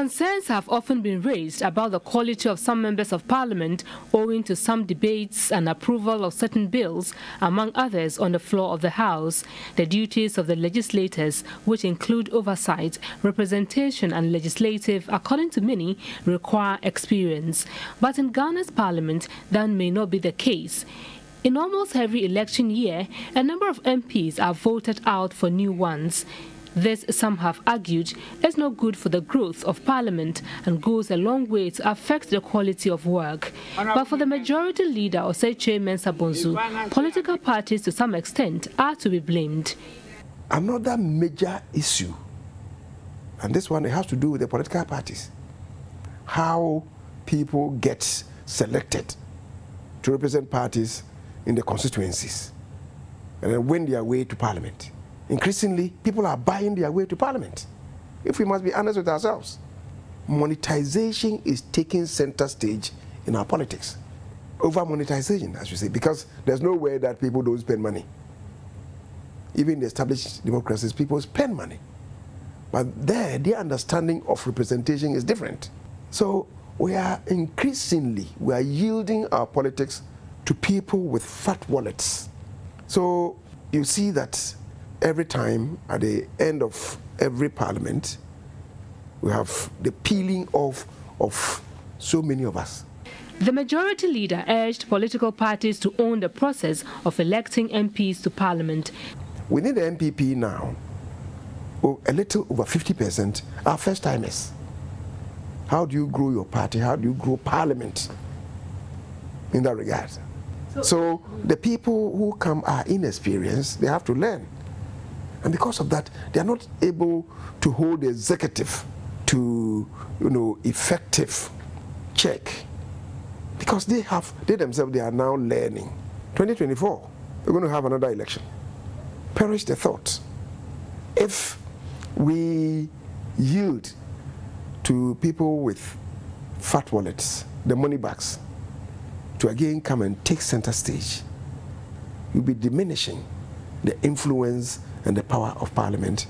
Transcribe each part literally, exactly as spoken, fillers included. Concerns have often been raised about the quality of some members of parliament owing to some debates and approval of certain bills, among others, on the floor of the House, the duties of the legislators, which include oversight, representation and legislative, according to many, require experience. But in Ghana's parliament, that may not be the case. In almost every election year, a number of M Ps are voted out for new ones. This, some have argued, is not good for the growth of Parliament and goes a long way to affect the quality of work. But for the majority leader, Osei Kyei Mensah Bonsu, political parties to some extent are to be blamed. Another major issue, and this one it has to do with the political parties, how people get selected to represent parties in the constituencies and then win their way to Parliament. Increasingly, people are buying their way to Parliament. If we must be honest with ourselves, monetization is taking center stage in our politics. Over monetization, as you say, because there's no way that people don't spend money. Even in the established democracies, people spend money. But there, their understanding of representation is different. So we are increasingly, we are yielding our politics to people with fat wallets. So you see that every time, at the end of every parliament, we have the peeling off of so many of us. The majority leader urged political parties to own the process of electing M Ps to parliament. Within the N P P now, a little over fifty percent are first-timers. How do you grow your party? How do you grow parliament in that regard? So, so the people who come are inexperienced. They have to learn. And because of that, they are not able to hold the executive to, you know, effective check. Because they have, they themselves, they are now learning. twenty twenty-four, we're going to have another election. Perish the thought. If we yield to people with fat wallets, the money bags, to again come and take center stage, we'll be diminishing the influence and the power of Parliament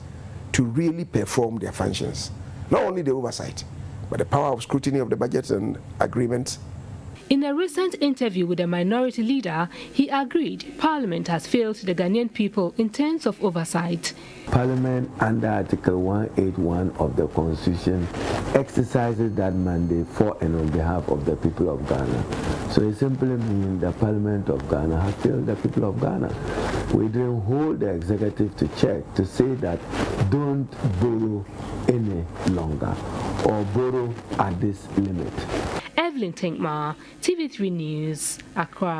to really perform their functions. Not only the oversight, but the power of scrutiny of the budget and agreements. In a recent interview with a minority leader, he agreed Parliament has failed the Ghanaian people in terms of oversight. Parliament, under Article one eighty-one of the Constitution, exercises that mandate for and on behalf of the people of Ghana. So it simply means the Parliament of Ghana has failed the people of Ghana. We didn't hold the executive to check to say that don't borrow any longer or borrow at this limit. Evelyn Tinkma, T V three News, Accra.